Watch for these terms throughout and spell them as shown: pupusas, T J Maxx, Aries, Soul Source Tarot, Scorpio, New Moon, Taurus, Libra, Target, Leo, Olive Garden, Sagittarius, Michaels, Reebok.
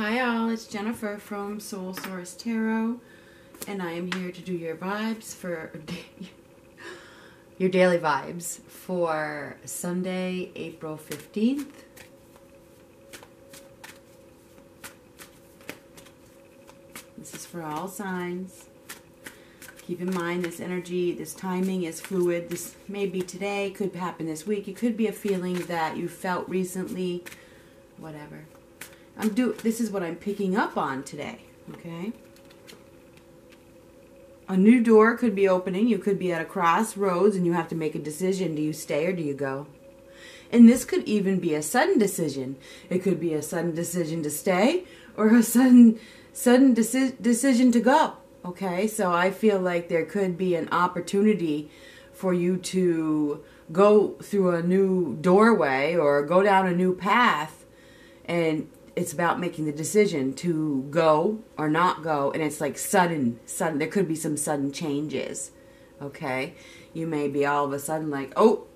Hi all, it's Jennifer from Soul Source Tarot, and I am here to do your vibes for your daily vibes for Sunday, April 15th. This is for all signs. Keep in mind this energy, this timing is fluid. This may be today, could happen this week. It could be a feeling that you felt recently, whatever. This is what I'm picking up on today, okay? A new door could be opening. You could be at a crossroads and you have to make a decision. Do you stay or do you go? And this could even be a sudden decision. It could be a sudden decision to stay or a sudden decision to go, okay? So I feel like there could be an opportunity for you to go through a new doorway or go down a new path, and it's about making the decision to go or not go, and it's like sudden. There could be some sudden changes, okay? You may be all of a sudden like, oh,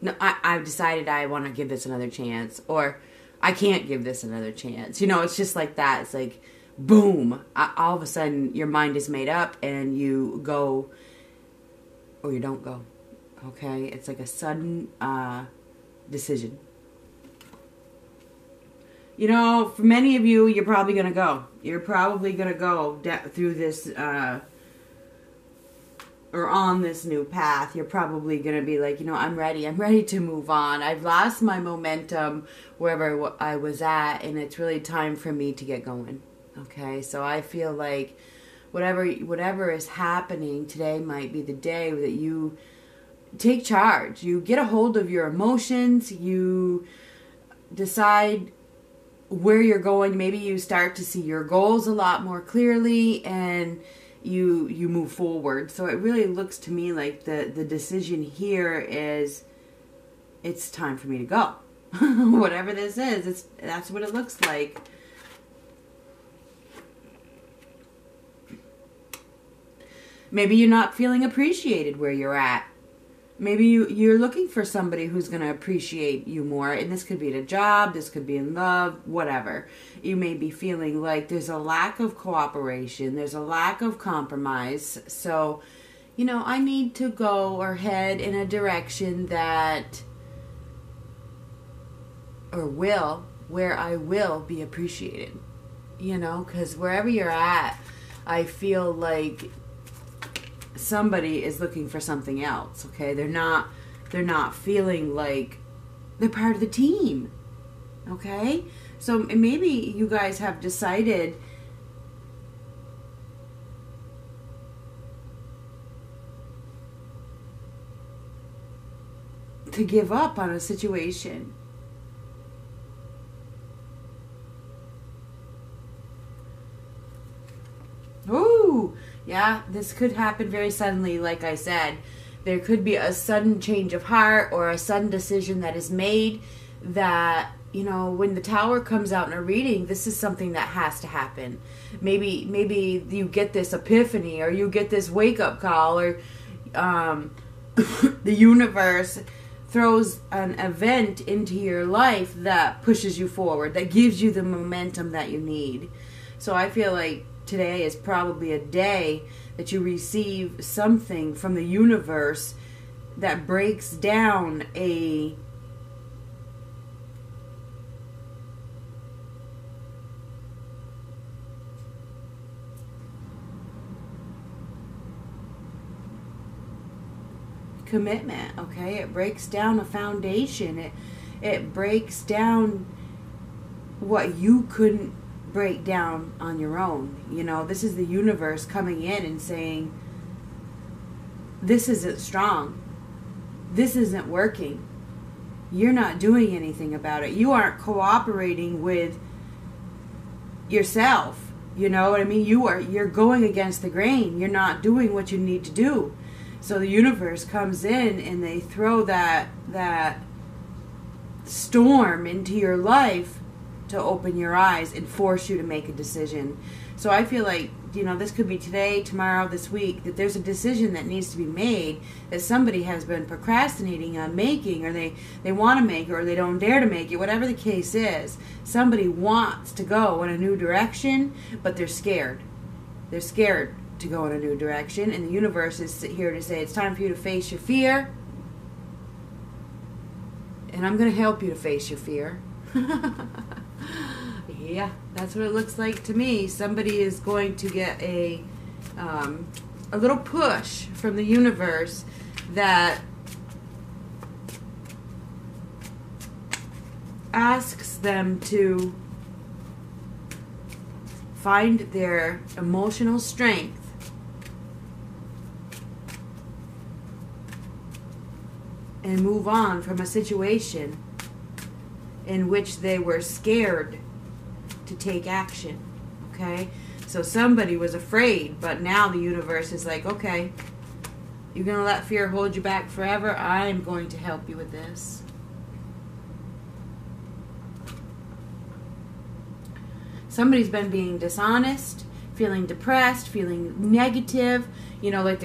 no, I've decided I want to give this another chance, or I can't give this another chance. You know, it's just like that. It's like, boom, all of a sudden your mind is made up and you go or you don't go, okay? It's like a sudden decision. You know, for many of you, you're probably going to go. You're probably going to go through this, or on this new path. You're probably going to be like, you know, I'm ready. I'm ready to move on. I've lost my momentum wherever I was at, and it's really time for me to get going. Okay, so I feel like whatever is happening today might be the day that you take charge. You get a hold of your emotions. You decide where you're going. Maybe you start to see your goals a lot more clearly, and you move forward. So it really looks to me like the decision here is, it's time for me to go. Whatever this is, that's what it looks like. Maybe you're not feeling appreciated where you're at. Maybe you're looking for somebody who's going to appreciate you more. And this could be at a job. This could be in love, whatever. You may be feeling like there's a lack of cooperation. There's a lack of compromise. So, you know, I need to go or head in a direction that, or will, where I will be appreciated. You know, because wherever you're at, I feel like somebody is looking for something else, okay? They're not feeling like they're part of the team, okay? So maybe you guys have decided to give up on a situation. Ooh, yeah, this could happen very suddenly, like I said. There could be a sudden change of heart or a sudden decision that is made that, you know, when the tower comes out in a reading, this is something that has to happen. Maybe you get this epiphany, or you get this wake-up call, or the universe throws an event into your life that pushes you forward, that gives you the momentum that you need. So I feel like today is probably a day that you receive something from the universe that breaks down a commitment, okay? It breaks down a foundation. It breaks down what you couldn't break down on your own. You know, this is the universe coming in and saying, this isn't strong, this isn't working, you're not doing anything about it, you aren't cooperating with yourself. You know what I mean? You're going against the grain, you're not doing what you need to do. So the universe comes in and they throw that storm into your life to open your eyes and force you to make a decision. So I feel like, you know, this could be today, tomorrow, this week, that there's a decision that needs to be made that somebody has been procrastinating on making, or they want to make, or they don't dare to make it, whatever the case is. Somebody wants to go in a new direction, but they're scared. They're scared to go in a new direction, and the universe is here to say, it's time for you to face your fear, and I'm going to help you to face your fear. Yeah, that's what it looks like to me. Somebody is going to get a little push from the universe that asks them to find their emotional strength and move on from a situation in which they were scared to take action, okay? So somebody was afraid, but now the universe is like, okay, you're going to let fear hold you back forever? I'm going to help you with this. Somebody's been being dishonest, feeling depressed, feeling negative, you know, like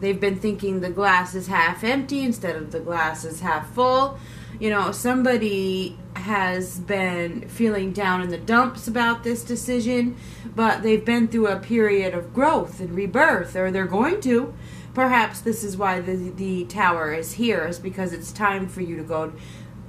they've been thinking the glass is half empty instead of the glass is half full. You know, somebody has been feeling down in the dumps about this decision, but they've been through a period of growth and rebirth, or they're going to. Perhaps this is why the tower is here, is because it's time for you to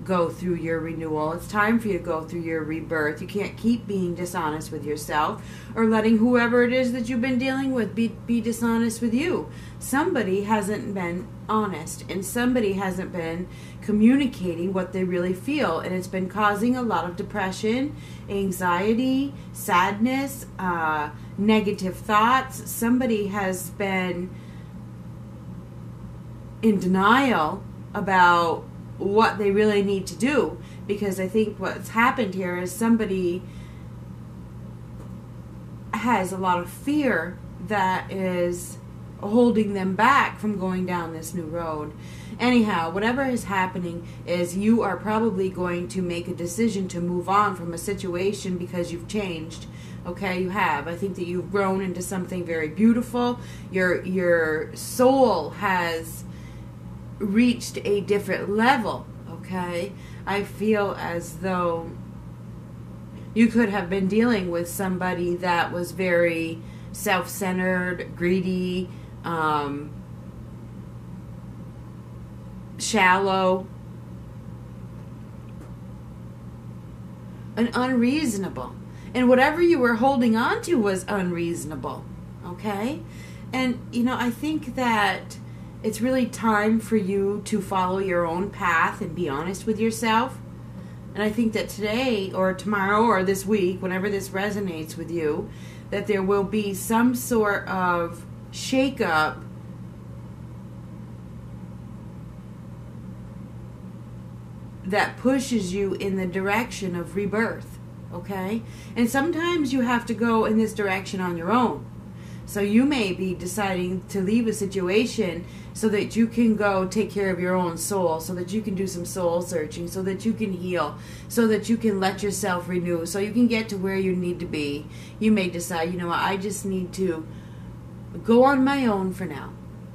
go through your renewal. It's time for you to go through your rebirth. You can't keep being dishonest with yourself or letting whoever it is that you've been dealing with be dishonest with you. Somebody hasn't been honest, and somebody hasn't been communicating what they really feel, and it's been causing a lot of depression, anxiety, sadness, negative thoughts. Somebody has been in denial about what they really need to do, because I think what's happened here is somebody has a lot of fear that is holding them back from going down this new road. Anyhow, whatever is happening is you are probably going to make a decision to move on from a situation because you've changed. Okay, you have. I think that you've grown into something very beautiful. Your soul has reached a different level, okay? I feel as though you could have been dealing with somebody that was very self-centered, greedy, shallow, and unreasonable. And whatever you were holding on to was unreasonable, okay? And, you know, I think that it's really time for you to follow your own path and be honest with yourself. And I think that today or tomorrow or this week, whenever this resonates with you, that there will be some sort of shakeup that pushes you in the direction of rebirth, okay? And sometimes you have to go in this direction on your own. So you may be deciding to leave a situation so that you can go take care of your own soul, so that you can do some soul searching, so that you can heal, so that you can let yourself renew, so you can get to where you need to be. You may decide, you know what, I just need to go on my own for now,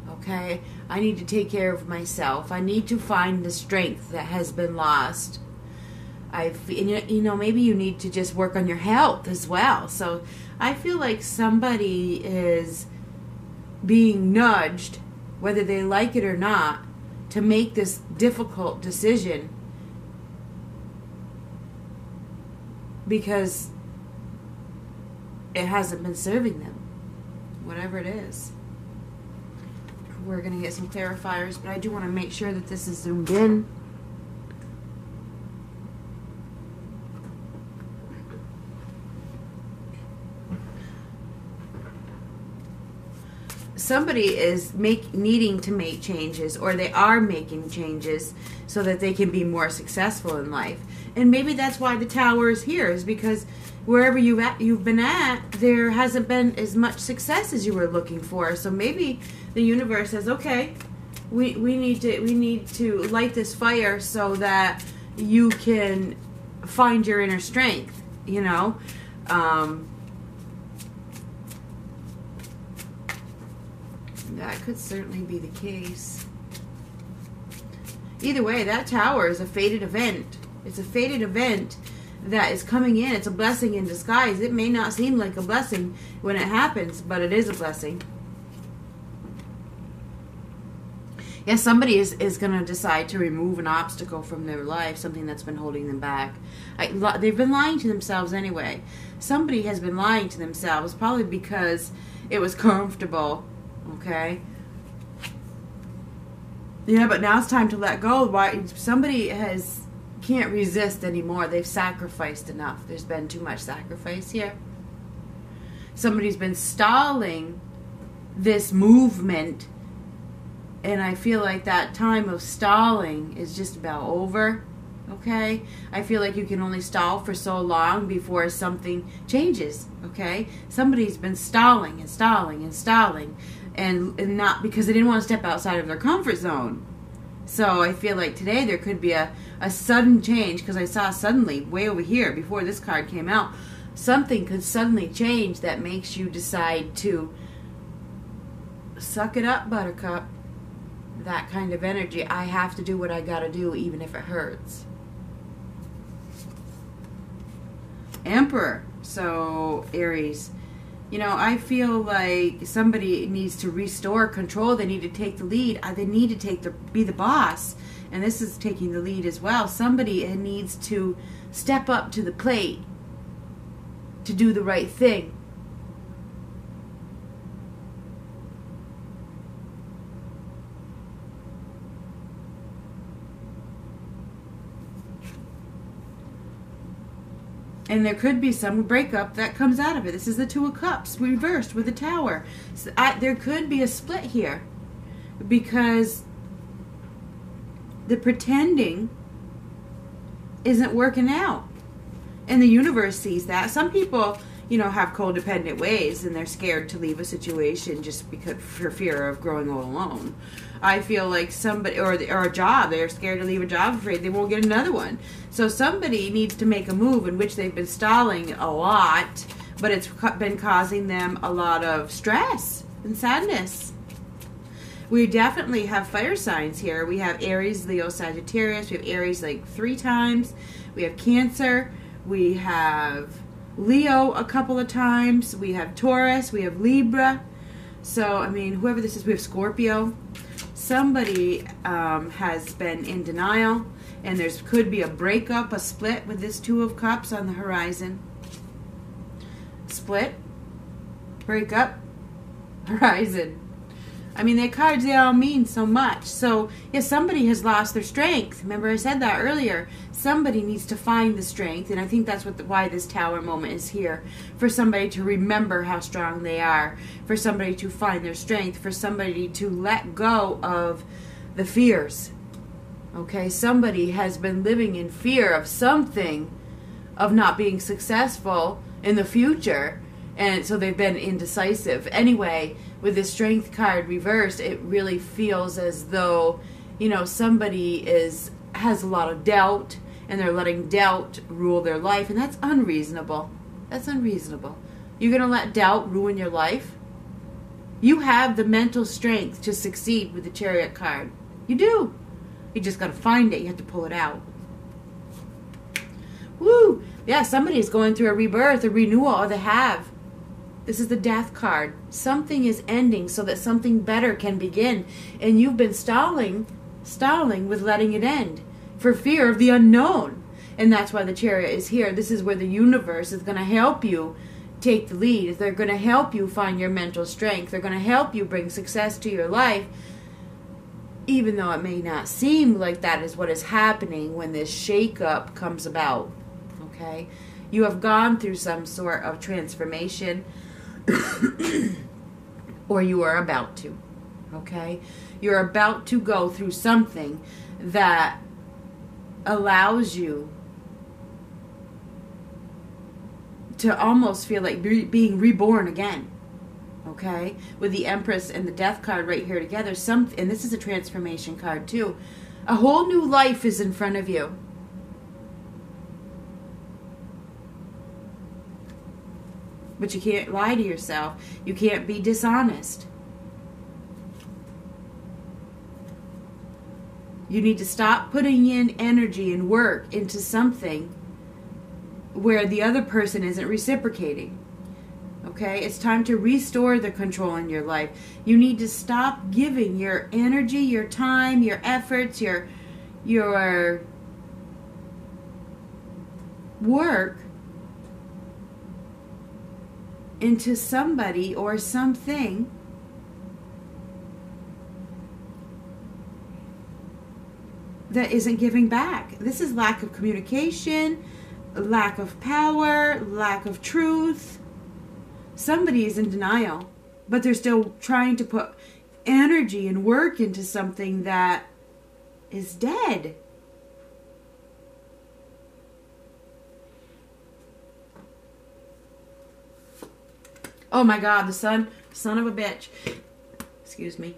okay? I need to take care of myself. I need to find the strength that has been lost. You know, maybe you need to just work on your health as well. So I feel like somebody is being nudged, whether they like it or not, to make this difficult decision because it hasn't been serving them, whatever it is. We're going to get some clarifiers, but I do want to make sure that this is zoomed in. Somebody is needing to make changes, or they are making changes so that they can be more successful in life. And maybe that's why the tower is here, is because wherever you've been at, there hasn't been as much success as you were looking for. So maybe the universe says, okay, we need to light this fire so that you can find your inner strength, you know. That could certainly be the case. Either way, that tower is a fated event. It's a fated event that is coming in. It's a blessing in disguise. It may not seem like a blessing when it happens, but it is a blessing. Yes, somebody is going to decide to remove an obstacle from their life, something that's been holding them back. They've been lying to themselves anyway. Somebody has been lying to themselves, probably because it was comfortable, okay? Yeah, but now it's time to let go. Why? Somebody can't resist anymore. They've sacrificed enough. There's been too much sacrifice here. Somebody's been stalling this movement, and I feel like that time of stalling is just about over, okay? I feel like you can only stall for so long before something changes, okay? Somebody's been stalling and stalling and stalling, and not because they didn't want to step outside of their comfort zone. So I feel like today there could be a sudden change, because I saw suddenly way over here before this card came out. Something could suddenly change that makes you decide to suck it up, buttercup. That kind of energy. I have to do what I gotta do, even if it hurts. Emperor. So, Aries, you know, I feel like somebody needs to restore control. They need to take the lead. They need to be the boss. And this is taking the lead as well. Somebody needs to step up to the plate to do the right thing. And there could be some breakup that comes out of it. This is the Two of Cups reversed with the Tower. So there could be a split here, because the pretending isn't working out. And the universe sees that. Some people, you know, have codependent ways, and they're scared to leave a situation just because for fear of growing all alone. I feel like somebody, or a job, they're scared to leave a job, afraid they won't get another one. So somebody needs to make a move, in which they've been stalling a lot, but it's been causing them a lot of stress and sadness. We definitely have fire signs here. We have Aries, Leo, Sagittarius. We have Aries like 3 times. We have Cancer. We have Leo a couple of times. We have Taurus. We have Libra. So, I mean, whoever this is, we have Scorpio. Somebody has been in denial, and there could be a breakup, a split with this Two of Cups on the horizon. Split, breakup, horizon. I mean, the cards, they all mean so much. So, yeah, somebody has lost their strength. Remember, I said that earlier. Somebody needs to find the strength, and I think that's why this Tower moment is here. For somebody to remember how strong they are. For somebody to find their strength. For somebody to let go of the fears. Okay, somebody has been living in fear of something, of not being successful in the future. And so they've been indecisive. Anyway, with the Strength card reversed, it really feels as though, you know, somebody has a lot of doubt, and they're letting doubt rule their life, and that's unreasonable. That's unreasonable. You're going to let doubt ruin your life? You have the mental strength to succeed with the Chariot card. You do. You just got to find it. You have to pull it out. Woo! Yeah, somebody's going through a rebirth, a renewal, or they have. This is the Death card. Something is ending so that something better can begin. And you've been stalling with letting it end for fear of the unknown. And that's why the Chariot is here. This is where the universe is going to help you take the lead. They're going to help you find your mental strength. They're going to help you bring success to your life. Even though it may not seem like that is what is happening when this shakeup comes about. Okay? You have gone through some sort of transformation. Or you are about to, okay? You're about to go through something that allows you to almost feel like being reborn again, okay? With the Empress and the Death card right here together, and this is a transformation card too. A whole new life is in front of you. But you can't lie to yourself. You can't be dishonest. You need to stop putting in energy and work into something where the other person isn't reciprocating. Okay? It's time to restore the control in your life. You need to stop giving your energy, your time, your efforts, your work into somebody or something that isn't giving back. This is lack of communication, lack of power, lack of truth. Somebody is in denial, but they're still trying to put energy and work into something that is dead. Oh my God, the son of a bitch. Excuse me.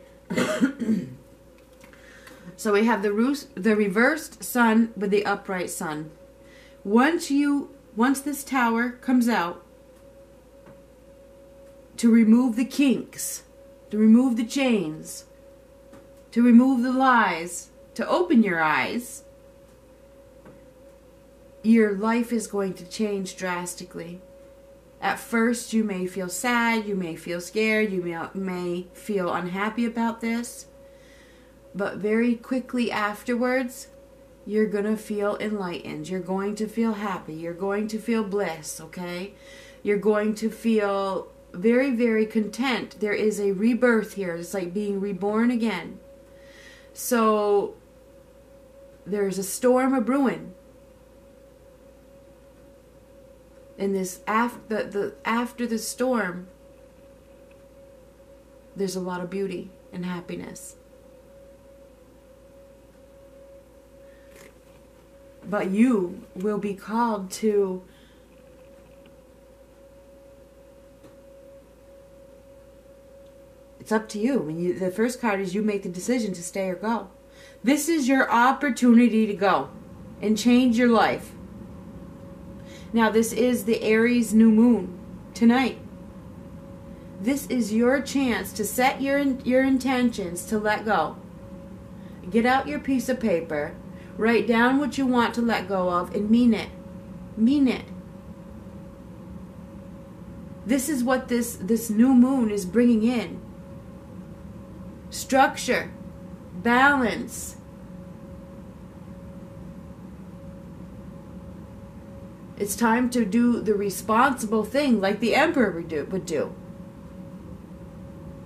So we have the reversed sun with the upright sun. Once this tower comes out, to remove the kinks, to remove the chains, to remove the lies, to open your eyes, your life is going to change drastically. At first, you may feel sad, you may feel scared, you may feel unhappy about this. But very quickly afterwards, you're going to feel enlightened. You're going to feel happy. You're going to feel bliss, okay? You're going to feel very, very content. There is a rebirth here. It's like being reborn again. So, there's a storm a-brewing. And this after the storm, there's a lot of beauty and happiness. But you will be called to It's up to you. When you the first card is you make the decision to stay or go. This is your opportunity to go and change your life. Now this is the Aries new moon tonight. This is your chance to set your intentions to let go. Get out your piece of paper. Write down what you want to let go of and mean it. Mean it. This is what this new moon is bringing in. Structure. Balance. It's time to do the responsible thing like the Emperor would do.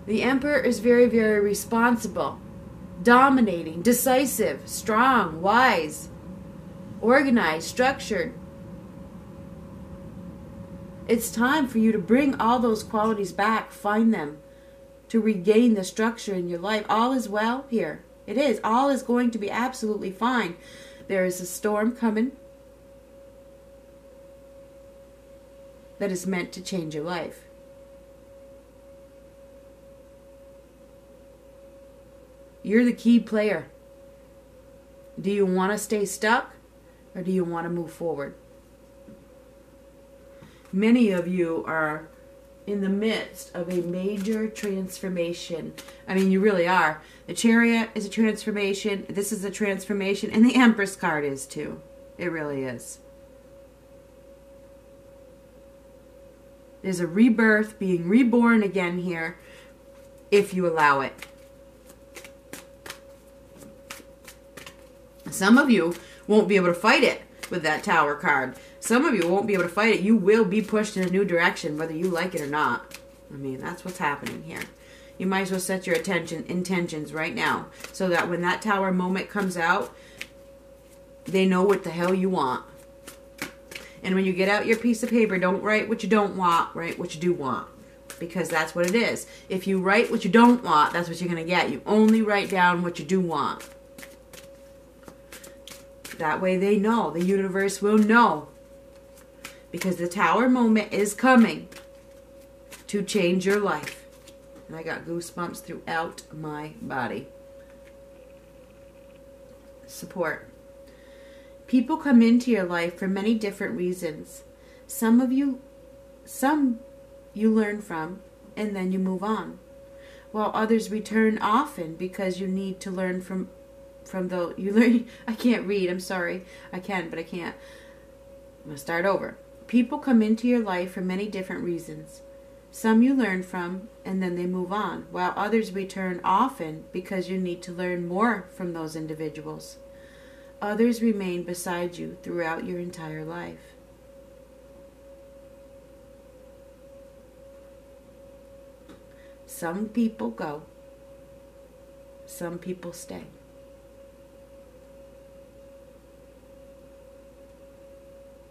The Emperor is very, very responsible. Dominating, decisive, strong, wise, organized, structured. It's time for you to bring all those qualities back, find them, to regain the structure in your life. All is well here. It is. All is going to be absolutely fine. There is a storm coming that is meant to change your life. You're the key player. Do you want to stay stuck or do you want to move forward? Many of you are in the midst of a major transformation. I mean, you really are. The Chariot is a transformation. This is a transformation. And the Empress card is too. It really is. There's a rebirth, being reborn again here, if you allow it. Some of you won't be able to fight it with that Tower card. Some of you won't be able to fight it. You will be pushed in a new direction, whether you like it or not. I mean, that's what's happening here. You might as well set your intentions right now, so that when that Tower moment comes out, they know what the hell you want. And when you get out your piece of paper, don't write what you don't want, write what you do want. Because that's what it is. If you write what you don't want, that's what you're going to get. You only write down what you do want. That way they know. The universe will know. Because the Tower moment is coming to change your life. And I got goosebumps throughout my body. Support. People come into your life for many different reasons. Some you learn from, and then you move on, while others return often because you need to learn from the you learn. I can't read, I'm sorry. I can, but I can't. I'm gonna start over. People come into your life for many different reasons. Some you learn from, and then they move on, while others return often because you need to learn more from those individuals. Others remain beside you throughout your entire life. Some people go. Some people stay.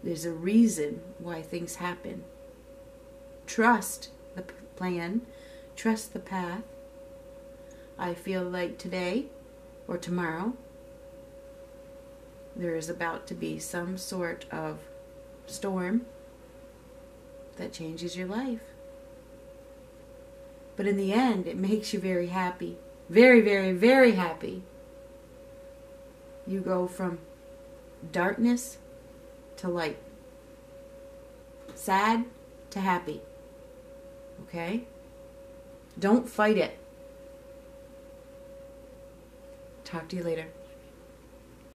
There's a reason why things happen. Trust the plan. Trust the path. I feel like today or tomorrow there is about to be some sort of storm that changes your life. But in the end, it makes you very happy. Very, very, very happy. You go from darkness to light. Sad to happy. Okay? Don't fight it. Talk to you later.